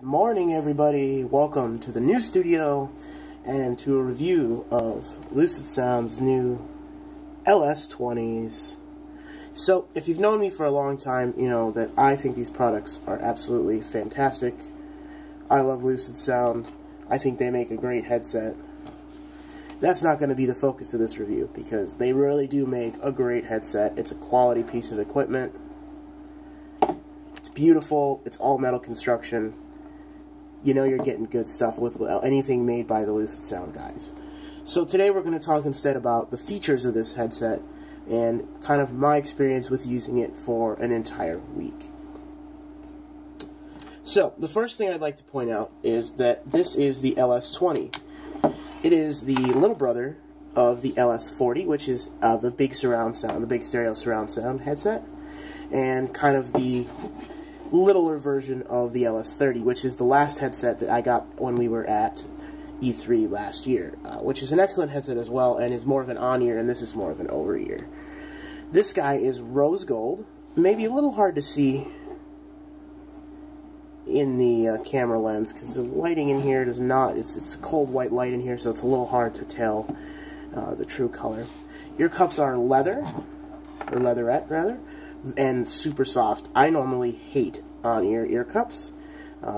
Morning everybody, welcome to the new studio and to a review of Lucid Sound's new LS20s. So if you've known me for a long time, you know that I think these products are absolutely fantastic. I love Lucid Sound. I think they make a great headset. That's not going to be the focus of this review because they really do make a great headset. It's a quality piece of equipment. It's beautiful. It's all metal construction. You know you're getting good stuff with anything made by the Lucid Sound guys. So today we're going to talk instead about the features of this headset and kind of my experience with using it for an entire week. So the first thing I'd like to point out is that this is the LS20. It is the little brother of the LS40, which is the big surround sound, the big stereo surround sound headset, and kind of the littler version of the LS30, which is the last headset that I got when we were at E3 last year, which is an excellent headset as well and is more of an on-ear, and this is more of an over-ear. This guy is rose gold, maybe a little hard to see in the camera lens because the lighting in here does not, it's cold white light in here, so it's a little hard to tell the true color. Ear cups are leather, or leatherette rather, and super soft. I normally hate on-ear ear cups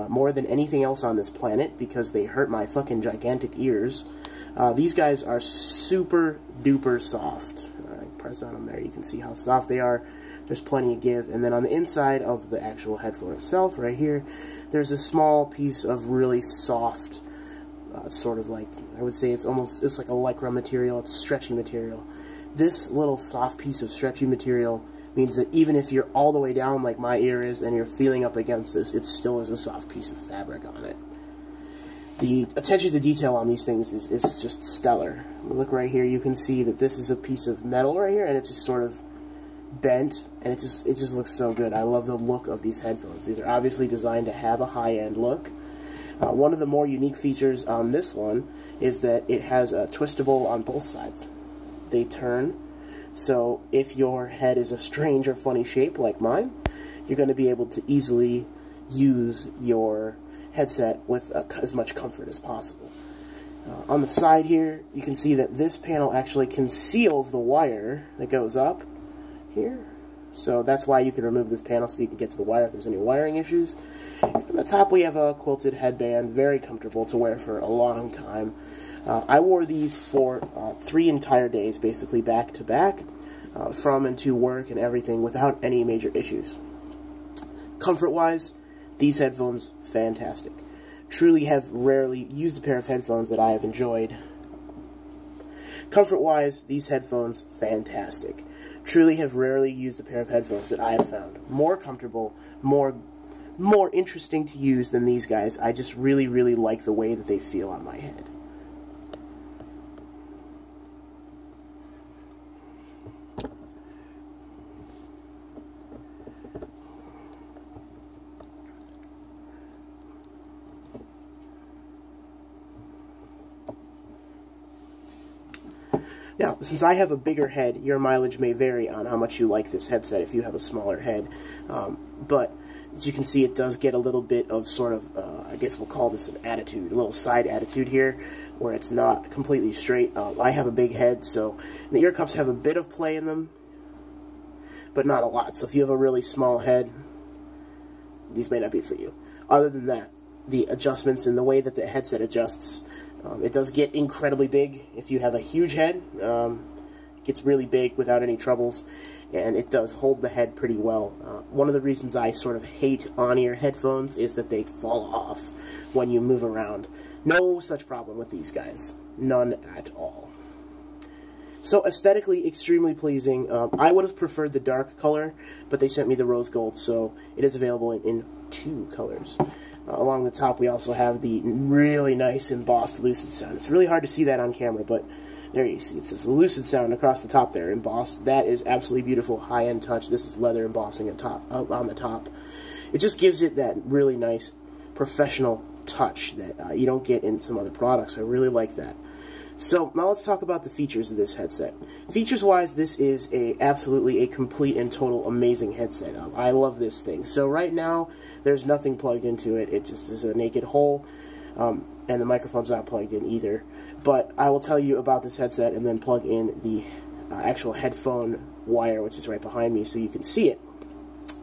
more than anything else on this planet because they hurt my fucking gigantic ears. These guys are super duper soft. I press on them there, you can see how soft they are. There's plenty of give, and then on the inside of the actual headphone itself, right here, there's a small piece of really soft, sort of like, I would say it's like a Lycra material, it's stretchy material. This little soft piece of stretchy material means that even if you're all the way down like my ear is and you're feeling up against this, it still is a soft piece of fabric on it. The attention to detail on these things is just stellar. Look right here, you can see that this is a piece of metal right here, and it's just sort of bent, and it just looks so good. I love the look of these headphones. These are obviously designed to have a high-end look. One of the more unique features on this one is that it has a twistable on both sides. They turn. So if your head is a strange or funny shape like mine, you're going to be able to easily use your headset with as much comfort as possible. On the side here, you can see that this panel actually conceals the wire that goes up here. So that's why you can remove this panel so you can get to the wire if there's any wiring issues. On the top we have a quilted headband, very comfortable to wear for a long time. I wore these for 3 entire days, basically back to back, from and to work and everything, without any major issues. Comfort-wise, these headphones, fantastic. Truly have rarely used a pair of headphones that I have enjoyed. Comfort-wise, these headphones, fantastic. Truly have rarely used a pair of headphones that I have found more comfortable, more interesting to use than these guys. I just really, really like the way that they feel on my head. Now, since I have a bigger head, your mileage may vary on how much you like this headset if you have a smaller head. But, as you can see, it does get a little bit of sort of, I guess we'll call this an attitude, a little side attitude here, where it's not completely straight. I have a big head, so the ear cups have a bit of play in them, but not a lot. So if you have a really small head, these may not be for you. Other than that, the adjustments and the way that the headset adjusts, it does get incredibly big. If you have a huge head, it gets really big without any troubles, and it does hold the head pretty well. One of the reasons I sort of hate on-ear headphones is that they fall off when you move around. No such problem with these guys. None at all. So aesthetically, extremely pleasing. I would have preferred the dark color, but they sent me the rose gold, so it is available in 2 colors. Along the top, we also have the really nice embossed Lucid Sound. It's really hard to see that on camera, but there you see. It says Lucid Sound across the top there, embossed. That is absolutely beautiful, high-end touch. This is leather embossing on the top. It just gives it that really nice professional touch that you don't get in some other products. I really like that. So now let's talk about the features of this headset. Features-wise, this is absolutely a complete and total amazing headset. I love this thing. So right now, there's nothing plugged into it. It just is a naked hole, and the microphone's not plugged in either. But I will tell you about this headset and then plug in the actual headphone wire, which is right behind me, so you can see it.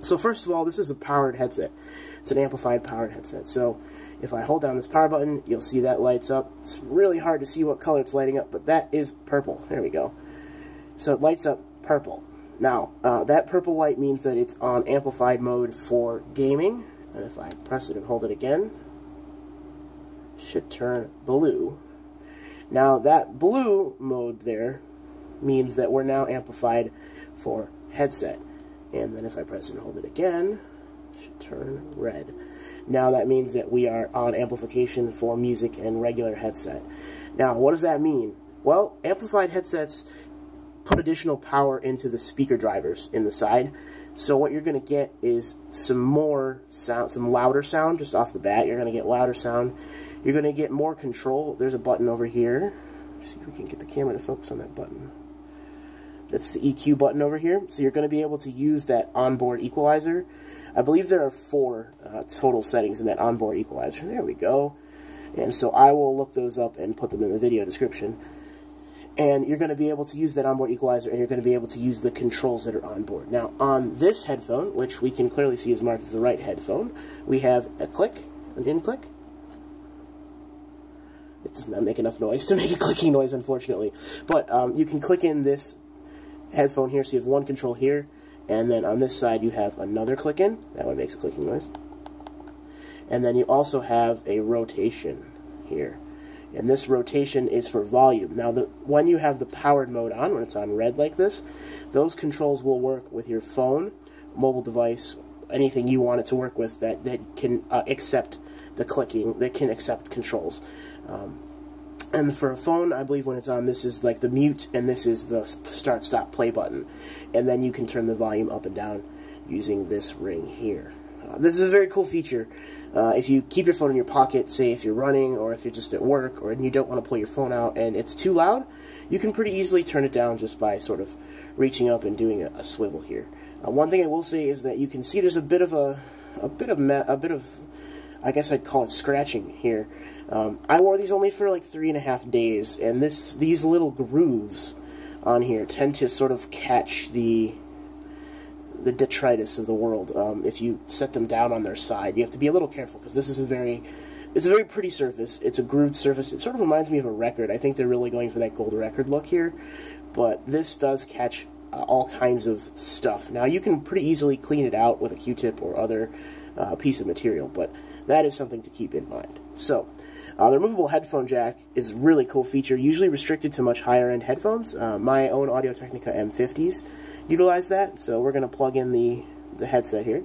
So first of all, this is a powered headset. It's an amplified powered headset. So if I hold down this power button, you'll see that lights up. It's really hard to see what color it's lighting up, but that is purple. There we go. So it lights up purple. Now, that purple light means that it's on amplified mode for gaming. And if I press it and hold it again, it should turn blue. Now, that blue mode there means that we're now amplified for headset. And then if I press it and hold it again, it should turn red. Now that means that we are on amplification for music and regular headset. Now, what does that mean? Well, amplified headsets put additional power into the speaker drivers in the side. So what you're going to get is some more sound, some louder sound just off the bat. You're going to get louder sound. You're going to get more control. There's a button over here. Let's see if we can get the camera to focus on that button. That's the EQ button over here. So you're going to be able to use that onboard equalizer. I believe there are four total settings in that onboard equalizer. There we go. And so I will look those up and put them in the video description. And you're going to be able to use that onboard equalizer, and you're going to be able to use the controls that are onboard. Now, on this headphone, which we can clearly see is marked as the right headphone, we have a click, an in-click. It does not make enough noise to make a clicking noise, unfortunately. But you can click in this headphone here, so you have one control here, and then on this side you have another click in. That one makes a clicking noise. And then you also have a rotation here. And this rotation is for volume. Now, when you have the powered mode on, when it's on red like this, those controls will work with your phone, mobile device, anything you want it to work with that can accept the clicking, that can accept controls. And for a phone, I believe when it's on, this is like the mute, and this is the start, stop, play button. And then you can turn the volume up and down using this ring here. This is a very cool feature. If you keep your phone in your pocket, say if you're running or if you're just at work and you don't want to pull your phone out and it's too loud, you can pretty easily turn it down just by sort of reaching up and doing a swivel here. One thing I will say is that you can see there's a bit of I guess I'd call it scratching here. I wore these only for like 3.5 days, and these little grooves on here tend to sort of catch the detritus of the world. If you set them down on their side, you have to be a little careful because this is a very pretty surface. It's a grooved surface. It sort of reminds me of a record. I think they're really going for that gold record look here, but this does catch all kinds of stuff. Now you can pretty easily clean it out with a Q-tip or other piece of material, but that is something to keep in mind. So. The removable headphone jack is a really cool feature, usually restricted to much higher-end headphones. My own Audio Technica M50s utilize that, so we're going to plug in the headset here.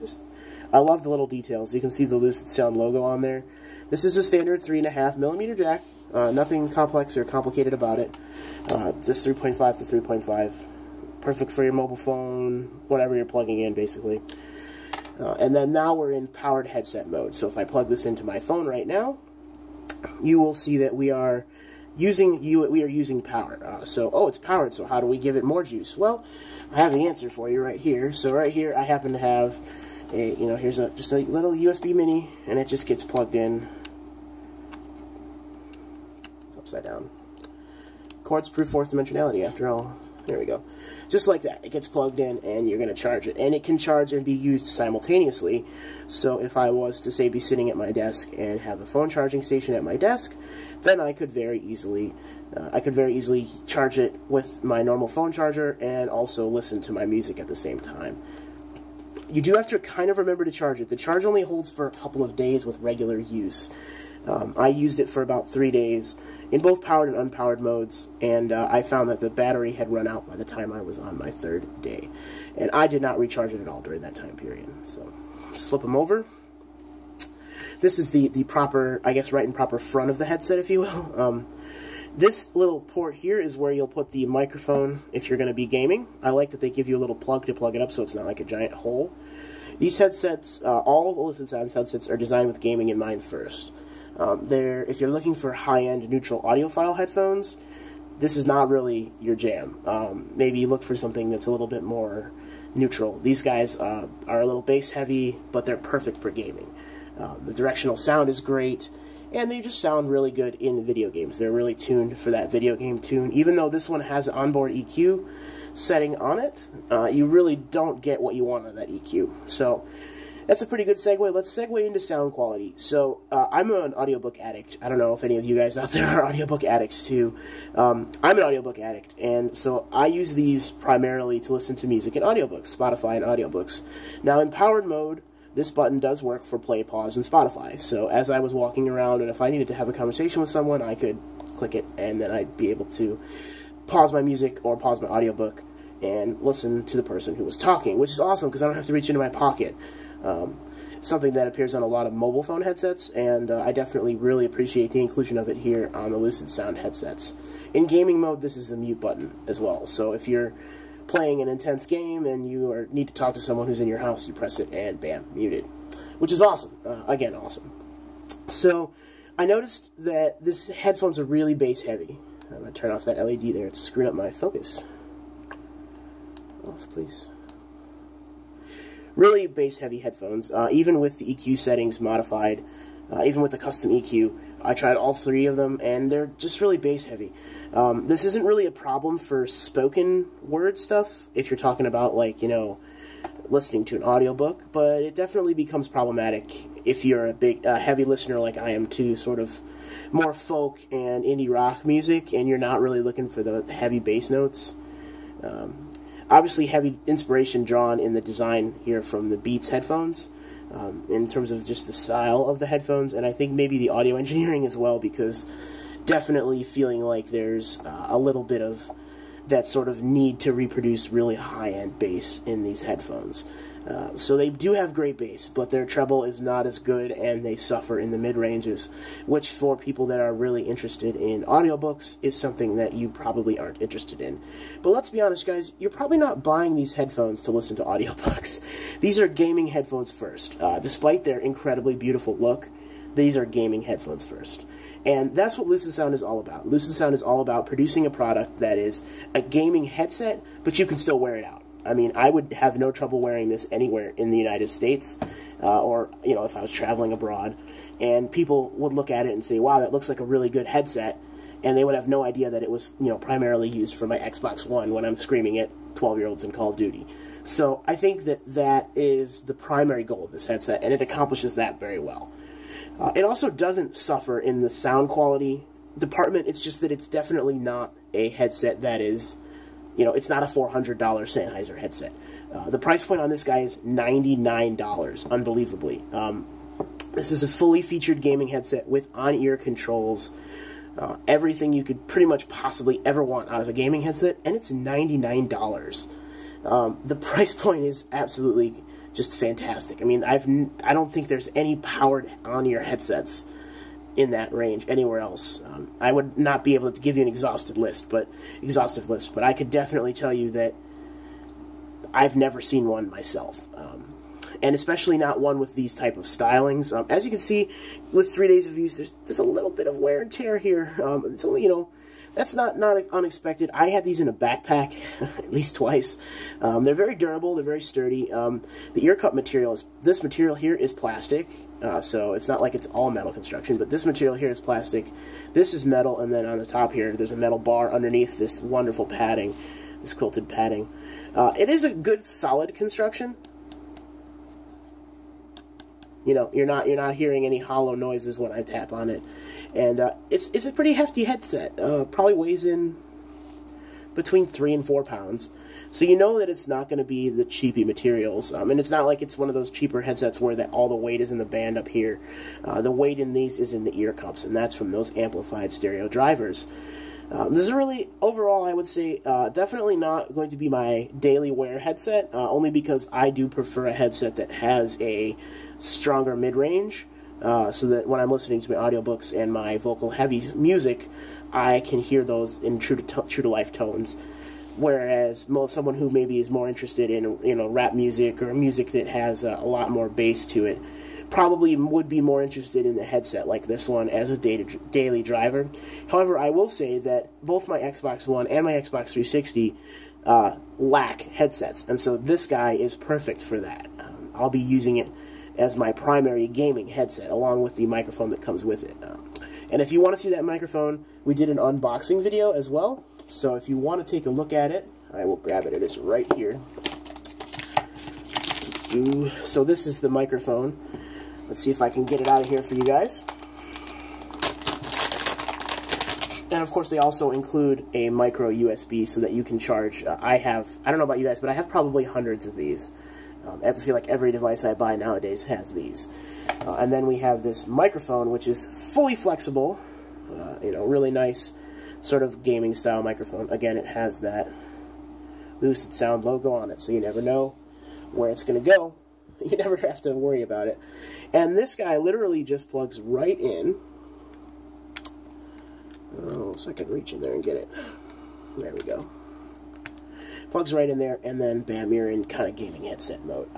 I love the little details. You can see the Lucid Sound logo on there. This is a standard 3.5mm jack, nothing complex or complicated about it. Just 3.5 to 3.5, perfect for your mobile phone, whatever you're plugging in, basically. And then now we're in powered headset mode, so if I plug this into my phone right now, you will see that we are using power. So, oh, it's powered, so how do we give it more juice? Well, I have the answer for you right here. So right here I happen to have a, you know, here's just a little USB mini, and it just gets plugged in. It's upside down. Cords prove fourth dimensionality after all. There we go. Just like that. It gets plugged in, and you're going to charge it. And it can charge and be used simultaneously. So if I was to, say, be sitting at my desk and have a phone charging station at my desk, then I could very easily charge it with my normal phone charger and also listen to my music at the same time. You do have to kind of remember to charge it. The charge only holds for a couple of days with regular use. I used it for about 3 days in both powered and unpowered modes, and I found that the battery had run out by the time I was on my 3rd day. And I did not recharge it at all during that time period. So, just flip them over. This is the proper, I guess, right and proper front of the headset, if you will. This little port here is where you'll put the microphone if you're going to be gaming. I like that they give you a little plug to plug it up so it's not like a giant hole. These headsets, all of the Lucid Sound's headsets are designed with gaming in mind first. If you're looking for high-end neutral audiophile headphones, this is not really your jam. Maybe look for something that's a little bit more neutral. These guys are a little bass heavy, but they're perfect for gaming. The directional sound is great, and they just sound really good in video games. They're really tuned for that video game tune. Even though this one has an onboard EQ setting on it, you really don't get what you want on that EQ. So that's a pretty good segue. Let's segue into sound quality. So I'm an audiobook addict. I don't know if any of you guys out there are audiobook addicts too. I'm an audiobook addict, and so I use these primarily to listen to music and audiobooks, Spotify and audiobooks. Now in powered mode, this button does work for play, pause, and Spotify. So as I was walking around, and if I needed to have a conversation with someone, I could click it, and then I'd be able to pause my music or pause my audiobook and listen to the person who was talking, which is awesome because I don't have to reach into my pocket. Something that appears on a lot of mobile phone headsets, and I definitely really appreciate the inclusion of it here on the Lucid Sound headsets. In gaming mode, this is the mute button as well, so if you're playing an intense game and you need to talk to someone who's in your house, you press it and bam, muted, which is awesome. Again, awesome. So I noticed that these headphones are really bass heavy. I'm going to turn off that LED there. It's screwing up my focus. Off, please. Really bass-heavy headphones, even with the EQ settings modified, even with the custom EQ. I tried all three of them, and they're just really bass-heavy. This isn't really a problem for spoken word stuff, if you're talking about, like, you know, listening to an audiobook, but it definitely becomes problematic if you're a big, heavy listener like I am to sort of more folk and indie rock music, and you're not really looking for the heavy bass notes. Obviously heavy inspiration drawn in the design here from the Beats headphones, in terms of just the style of the headphones, and I think maybe the audio engineering as well, because definitely feeling like there's a little bit of that sort of need to reproduce really high-end bass in these headphones. So they do have great bass, but their treble is not as good, and they suffer in the mid-ranges, which for people that are really interested in audiobooks is something that you probably aren't interested in. But let's be honest, guys, you're probably not buying these headphones to listen to audiobooks. These are gaming headphones first. Despite their incredibly beautiful look, these are gaming headphones first. And that's what Lucid Sound is all about. Lucid Sound is all about producing a product that is a gaming headset, but you can still wear it out. I mean, I would have no trouble wearing this anywhere in the United States, or, you know, if I was traveling abroad, and people would look at it and say, wow, that looks like a really good headset, and they would have no idea that it was, you know, primarily used for my Xbox One when I'm screaming at 12-year-olds in Call of Duty. So I think that that is the primary goal of this headset, and it accomplishes that very well. It also doesn't suffer in the sound quality department. It's just that it's definitely not a headset that is, you know, it's not a $400 Sennheiser headset. The price point on this guy is $99, unbelievably. This is a fully featured gaming headset with on-ear controls, everything you could pretty much possibly ever want out of a gaming headset, and it's $99. The price point is absolutely just fantastic. I mean, I don't think there's any powered on-ear headsets in that range anywhere else. I would not be able to give you an exhaustive list, but I could definitely tell you that I've never seen one myself, and especially not one with these type of stylings. As you can see, with 3 days of use, there's a little bit of wear and tear here. It's only, you know, that's not unexpected. I had these in a backpack at least twice. They're very durable. They're very sturdy. The ear cup material is, this material here is plastic, so it's not like it's all metal construction, but this material here is plastic. This is metal, and then on the top here, there's a metal bar underneath this wonderful padding, this quilted padding. It is a good, solid construction. You know, you're not hearing any hollow noises when I tap on it, and it's a pretty hefty headset. Probably weighs in between 3 and 4 pounds, so you know that it's not going to be the cheapy materials, and it's not like it's one of those cheaper headsets where that all the weight is in the band up here. The weight in these is in the ear cups, and that's from those amplified stereo drivers. This is really, overall, I would say, definitely not going to be my daily wear headset, only because I do prefer a headset that has a stronger mid-range, so that when I'm listening to my audiobooks and my vocal-heavy music, I can hear those in true-to-life tones. Whereas someone who maybe is more interested in, you know, rap music or music that has a lot more bass to it, probably would be more interested in a headset like this one as a daily driver. However, I will say that both my Xbox One and my Xbox 360 lack headsets, and so this guy is perfect for that. I'll be using it as my primary gaming headset, along with the microphone that comes with it. And if you want to see that microphone, we did an unboxing video as well, so if you want to take a look at it, I will grab it. It is right here. So this is the microphone. Let's see if I can get it out of here for you guys. And of course they also include a micro USB so that you can charge. I don't know about you guys, but I have probably hundreds of these. I feel like every device I buy nowadays has these. And then we have this microphone, which is fully flexible, really nice sort of gaming style microphone. Again, it has that Lucid Sound logo on it, so you never know where it's going to go. You never have to worry about it. And this guy literally just plugs right in. Oh, so I can reach in there and get it. There we go. Plugs right in there, and then bam, you're in kind of gaming headset mode.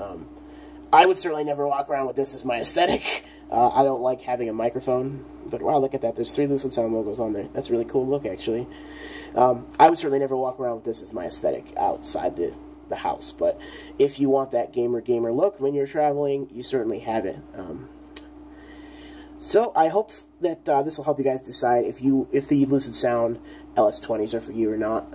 I would certainly never walk around with this as my aesthetic. I don't like having a microphone, but wow, look at that. There's 3 Lucid Sound logos on there. That's a really cool look, actually. I would certainly never walk around with this as my aesthetic outside the house, but if you want that gamer look when you're traveling, you certainly have it. So I hope that this will help you guys decide if the Lucid Sound LS20s are for you or not.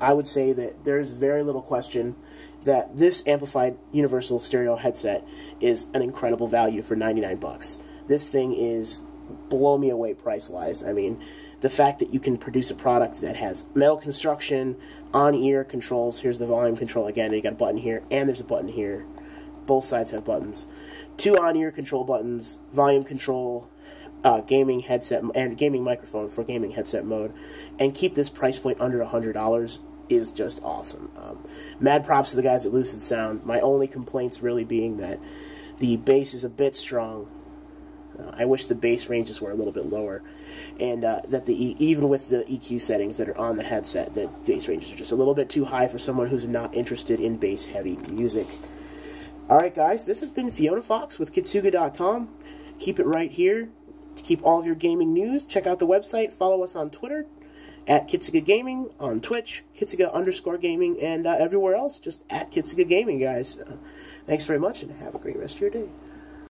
I would say that there's very little question that this amplified universal stereo headset is an incredible value for $99. This thing is blow me away price-wise. I mean, the fact that you can produce a product that has metal construction, on-ear controls, here's the volume control again, and you got a button here, and there's a button here. Both sides have buttons. 2 on-ear control buttons, volume control, gaming headset, and gaming microphone for gaming headset mode, and keep this price point under $100 is just awesome. Mad props to the guys at Lucid Sound. My only complaints really being that the bass is a bit strong. I wish the bass ranges were a little bit lower, and that even with the EQ settings that are on the headset, the bass ranges are just a little bit too high for someone who's not interested in bass-heavy music. Alright guys, this has been Fiona Fox with Kitsuga.com. Keep it right here. To keep all of your gaming news, check out the website, follow us on Twitter, at Kitsuga Gaming, on Twitch, Kitsuga_gaming, and everywhere else, just at Kitsuga Gaming, guys. Thanks very much, and have a great rest of your day.